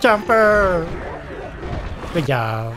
Jumper! Good job.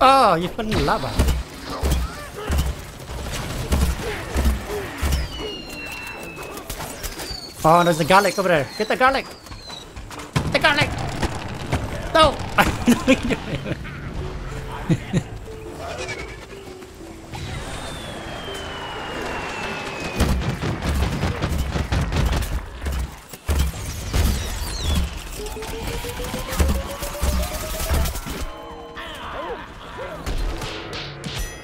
Oh, you put in lava. Oh, there's a garlic over there. Get the garlic. Get the garlic. No.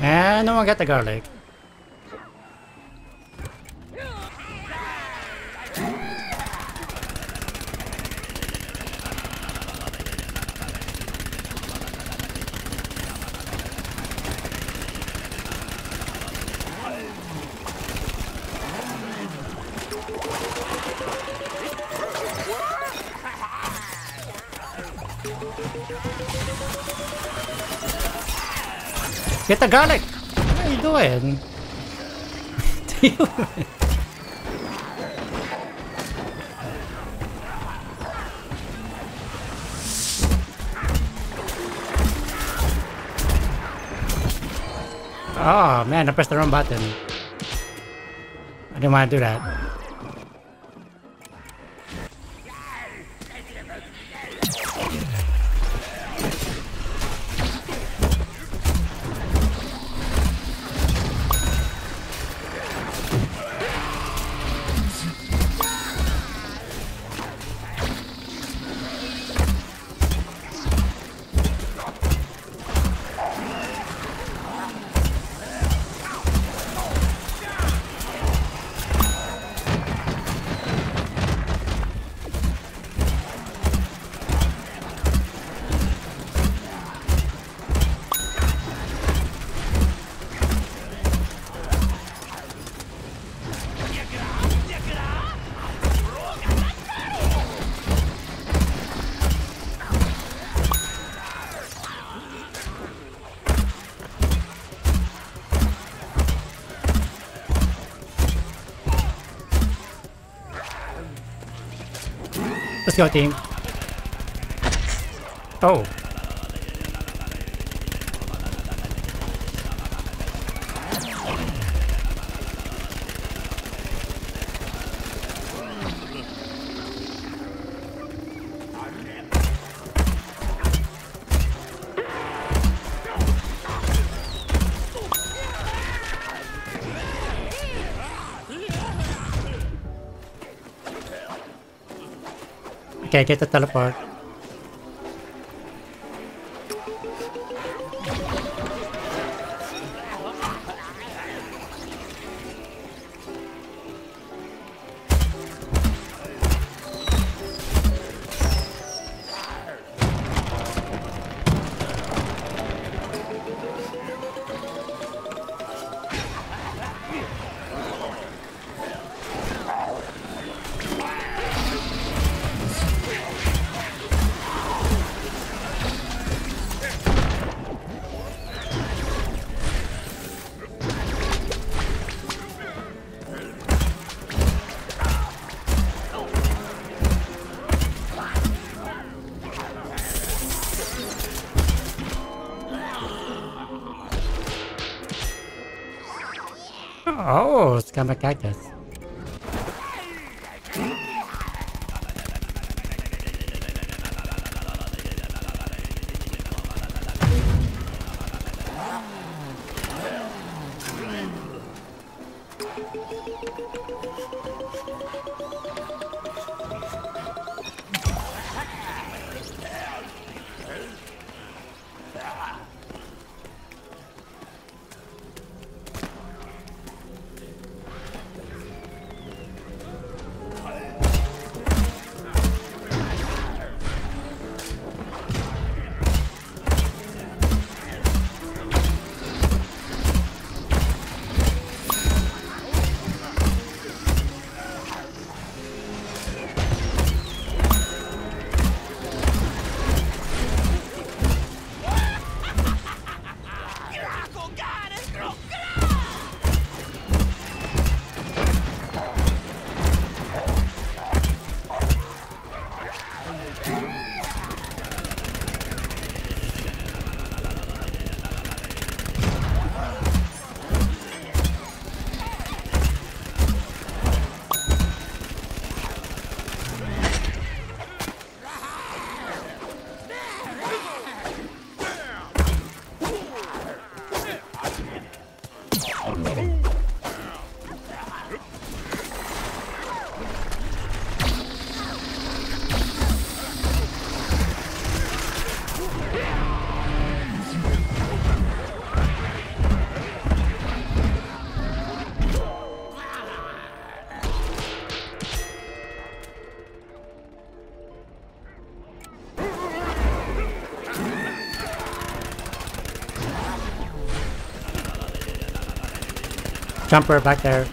And no one got the garlic. Get the garlic! What are you doing? Oh man, I pressed the wrong button. I didn't want to do that. Let's go, team. Oh. Okay, get the teleport. Oh, scumbag cactus. Jumper back there.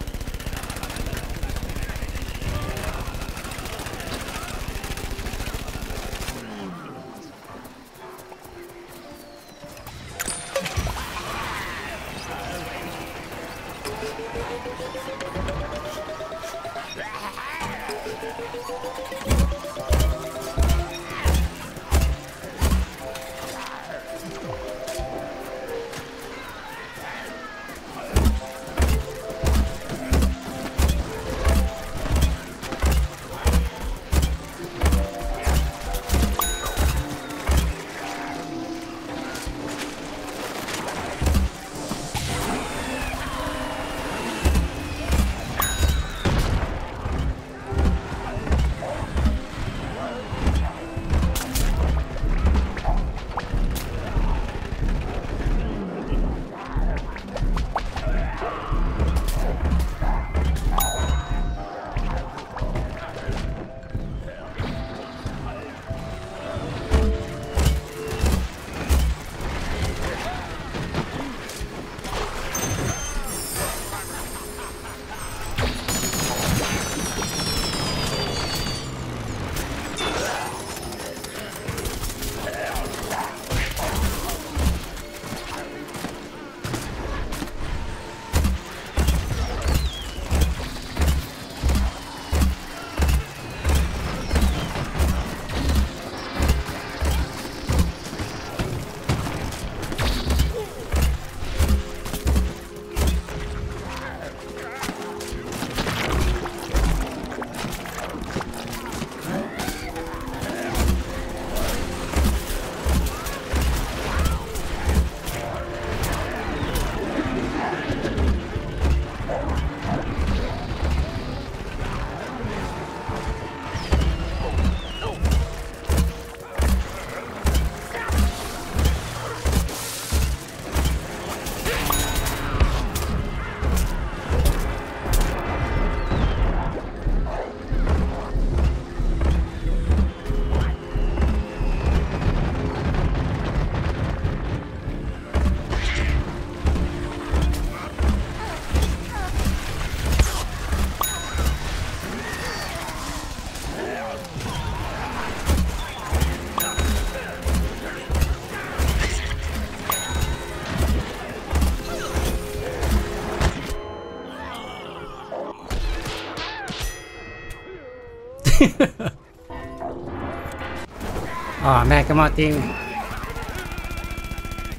Oh man, come on team.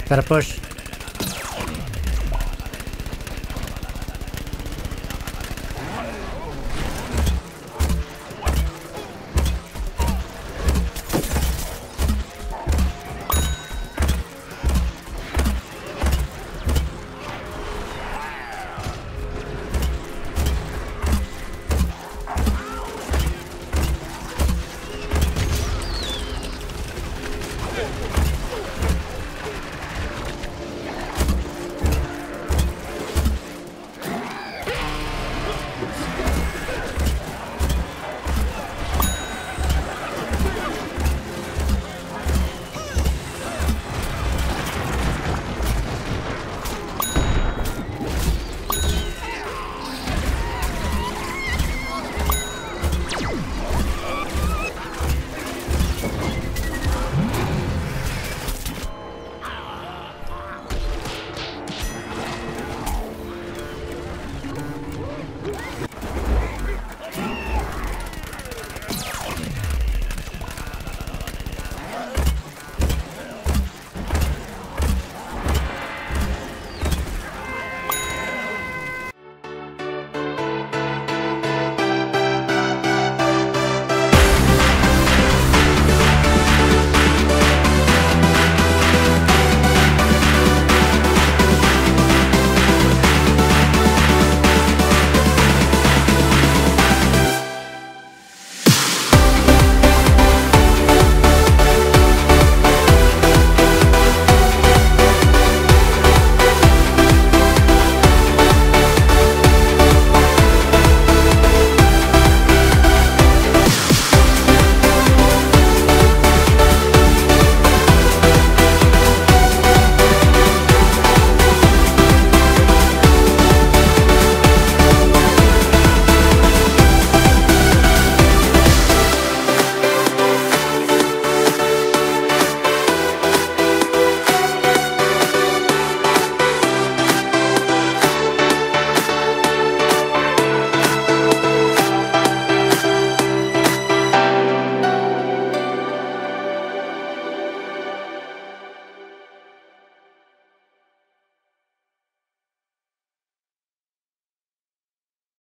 Gotta push.